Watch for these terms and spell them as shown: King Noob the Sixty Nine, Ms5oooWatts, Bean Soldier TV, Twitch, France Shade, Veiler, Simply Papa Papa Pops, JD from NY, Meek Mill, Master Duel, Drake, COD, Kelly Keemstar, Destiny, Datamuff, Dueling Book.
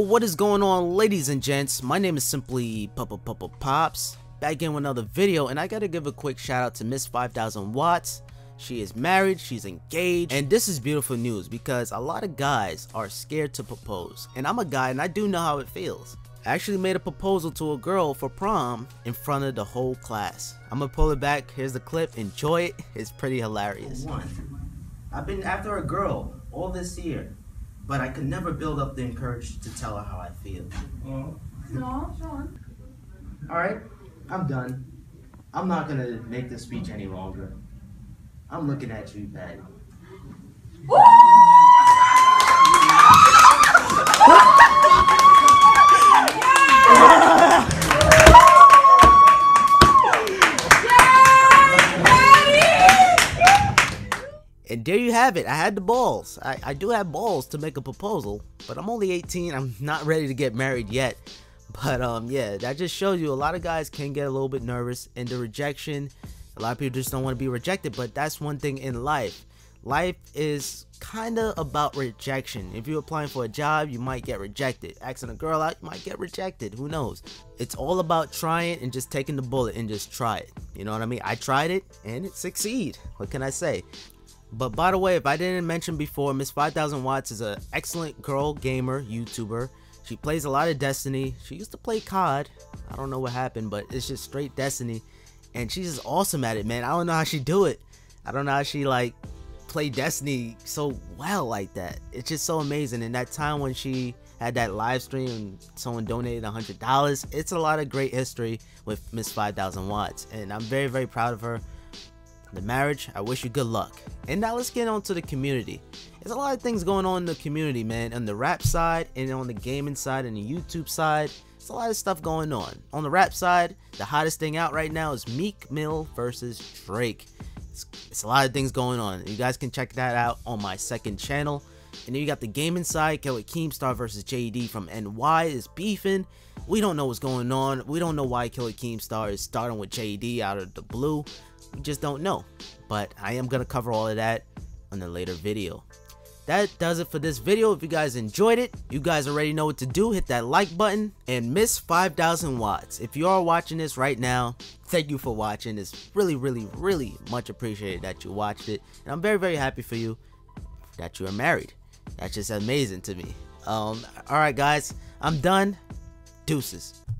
what is going on, ladies and gents? My name is Simply Papa Papa Pops, back again with another video, and I gotta give a quick shout out to Ms5oooWatts. She is married, she's engaged, and this is beautiful news because a lot of guys are scared to propose, and I'm a guy and I do know how it feels. I actually made a proposal to a girl for prom in front of the whole class. I'm gonna pull it back, here's the clip, enjoy it, it's pretty hilarious. I've been after a girl all this year, but I could never build up the courage to tell her how I feel. No, Sean. All right, I'm done. I'm not gonna make this speech any longer. I'm looking at you, Patty. And there you have it. I had the balls. I do have balls to make a proposal, but I'm only 18. I'm not ready to get married yet. But yeah, that just shows you a lot of guys can get a little bit nervous, and the rejection, a lot of people just don't want to be rejected. But that's one thing in life. Life is kind of about rejection. If you're applying for a job, you might get rejected. Asking a girl out, you might get rejected. Who knows? It's all about trying and just taking the bullet and just try it. You know what I mean? I tried it and it succeeded. What can I say? But by the way, if I didn't mention before, Ms5oooWatts is an excellent girl gamer YouTuber. She plays a lot of Destiny. She used to play COD. I don't know what happened, but it's just straight Destiny. And she's just awesome at it, man. I don't know how she do it. I don't know how she like play Destiny so well like that. It's just so amazing. And that time when she had that live stream and someone donated $100, it's a lot of great history with Ms5oooWatts. And I'm very, very proud of her. The marriage, I wish you good luck. And now let's get on to the community. There's a lot of things going on in the community, man. On the rap side and on the gaming side and the YouTube side, there's a lot of stuff going on. On the rap side, the hottest thing out right now is Meek Mill versus Drake. It's a lot of things going on. You guys can check that out on my second channel. And then you got the gaming side, Kelly Keemstar versus JD from NY is beefing. We don't know what's going on. We don't know why Kelly Keemstar is starting with JD out of the blue. We just don't know, but I am gonna cover all of that on a later video. That does it for this video. If you guys enjoyed it, you guys already know what to do. Hit that like button. And Ms5oooWatts, if you are watching this right now, thank you for watching. It's really, really, really much appreciated that you watched it, and I'm very, very happy for you that you are married. That's just amazing to me. All right, guys, I'm done. Deuces.